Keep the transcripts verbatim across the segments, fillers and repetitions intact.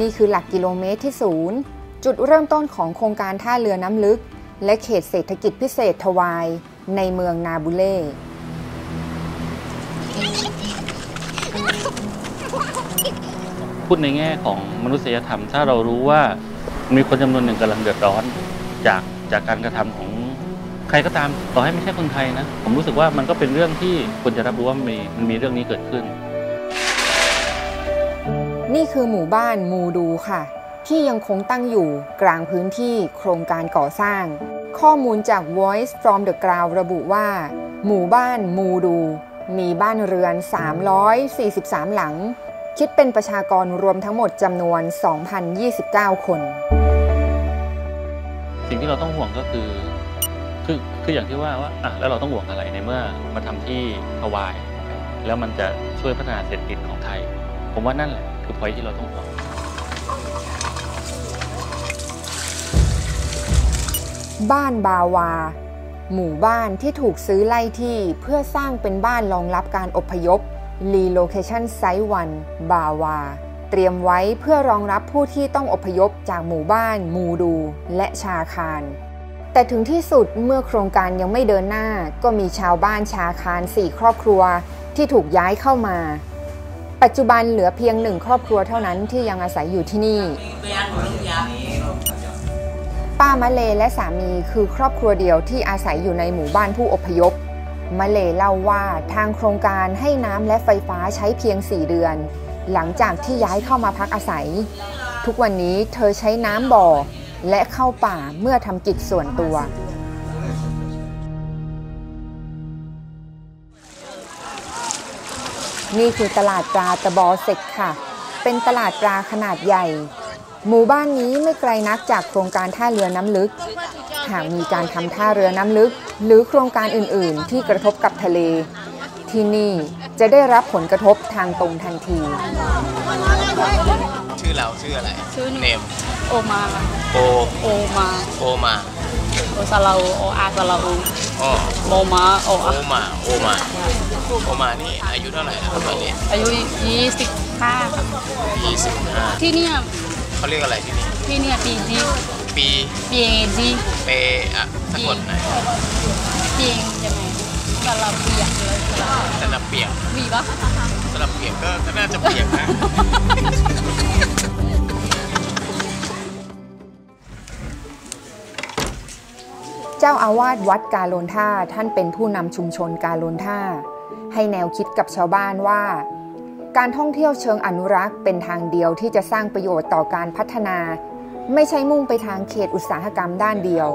นี่คือหลักกิโลเมตรที่ศูนย์จุดเริ่มต้นของโครงการท่าเรือน้ำลึกและเขตเศรษฐกิจพิเศษทวายในเมืองนาบุเล่พูดในแง่ของมนุษยธรรมถ้าเรารู้ว่ามีคนจำนวนหนึ่งกำลังเดือดร้อนจากจากการกระทำของใครก็ตามต่อให้ไม่ใช่คนไทยนะผมรู้สึกว่ามันก็เป็นเรื่องที่ควรจะรับรู้ว่ามีมันมีเรื่องนี้เกิดขึ้นนี่คือหมู่บ้านมูดูค่ะที่ยังคงตั้งอยู่กลางพื้นที่โครงการก่อสร้างข้อมูลจาก Voice from the Ground ระบุว่าหมู่บ้านมูดูมีบ้านเรือนสามร้อยสี่สิบสามหลังคิดเป็นประชากรรวมทั้งหมดจำนวน สองพันยี่สิบเก้า คนสิ่งที่เราต้องห่วงก็คือคือคืออย่างที่ว่าว่าอ่ะแล้วเราต้องห่วงอะไรในเมื่อมาทำที่ทวายแล้วมันจะช่วยพัฒนาเศรษฐกิจของไทยผมว่านั่นแหละคือ point ที่เราต้องห่วงบ้านบาวาหมู่บ้านที่ถูกซื้อไล่ที่เพื่อสร้างเป็นบ้านรองรับการอพยพ Relocation Site หนึ่ง บาวาเตรียมไว้เพื่อรองรับผู้ที่ต้องอพยพจากหมู่บ้านมูดูและชาคารแต่ถึงที่สุดเมื่อโครงการยังไม่เดินหน้าก็มีชาวบ้านชาคารสี่ครอบครัวที่ถูกย้ายเข้ามาปัจจุบันเหลือเพียงหนึ่งครอบครัวเท่านั้นที่ยังอาศัยอยู่ที่นี่ป้ามะเลและสามีคือครอบครัวเดียวที่อาศัยอยู่ในหมู่บ้านผู้อพยพมะเลเล่าว่าทางโครงการให้น้ำและไฟฟ้าใช้เพียงสี่เดือนหลังจากที่ย้ายเข้ามาพักอาศัยทุกวันนี้เธอใช้น้ำบ่อและเข้าป่าเมื่อทำกิจส่วนตัวนี่คือตลาดปลาตะบอเซ็กค่ะเป็นตลาดปลาขนาดใหญ่หมู่บ้านนี้ไม่ไกลนักจากโครงการท่าเรือน้ำลึกหากมีการทำท่าเรือน้ำลึกหรือโครงการอื่นๆที่กระทบกับทะเลที่นี่จะได้รับผลกระทบทางตรงทันทีชื่อเราชื่ออะไรชื่อเนมโอมาโอโอมาโอมาโอซาลาโอโออาซาลาโอโอมาโออาโอมาโอมาโอมานี่อายุเท่าไหร่แล้วตอนนี้อายุยี่สิบห้ายี่สิบห้าที่นี่เขาเรียกอะไรที่นี่ที่นี่ปีจีปีปีจีเปอะสะกดไหนจริงยังไงสลับเปียกเลยสลับเปียกมีปะสลับเปียกก็น่าจะเปียกนะเจ้าอาวาสวัดกาโลนท่าท่านเป็นผู้นำชุมชนกาโลนท่าให้แนวคิดกับชาวบ้านว่าการท่องเที่ยวเชิงอนุรักษ์เป็นทางเดียวที่จะสร้างประโยชน์ต่อการพัฒนาไม่ใช่มุ่งไปทางเขตอุตสาหกรรมด้านเดียว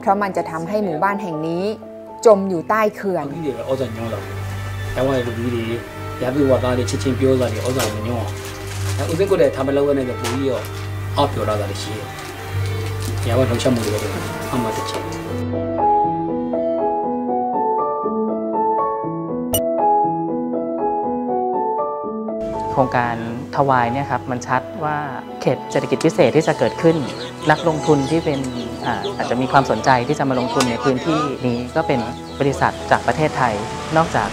เพราะมันจะทำให้หมู่บ้านแห่งนี้จมอยู่ใต้เขื่อนโครงการทวายเนี่ยครับมันชัดว่าเขตเศรษฐกิจพิเศษที่จะเกิดขึ้นนักลงทุนที่เป็น อ, อาจจะมีความสนใจที่จะมาลงทุนในพื้นที่นี้ก็เป็นบริษัทจากประเทศไทยนอกจาก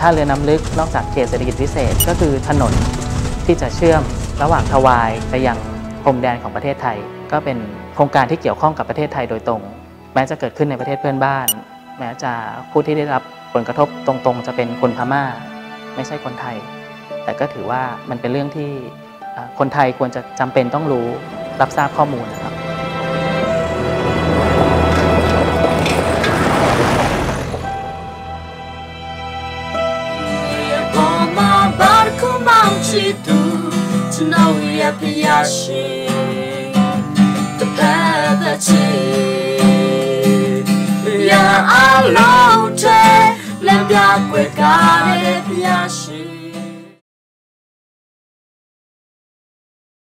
ท่าเรือน้ำลึกนอกจากเขตเศรษฐกิจพิเศษก็คือถนนที่จะเชื่อมระหว่างทวายไปยังพรมแดนของประเทศไทยก็เป็นโครงการที่เกี่ยวข้องกับประเทศไทยโดยตรงแม้จะเกิดขึ้นในประเทศเพื่อนบ้านแม้จะผู้ที่ได้รับผลกระทบตรงๆจะเป็นคนพม่าไม่ใช่คนไทยแต่ก็ถือว่ามันเป็นเรื่องที่คนไทยควรจะจำเป็นต้องรู้รับทราบข้อมูลนะครับ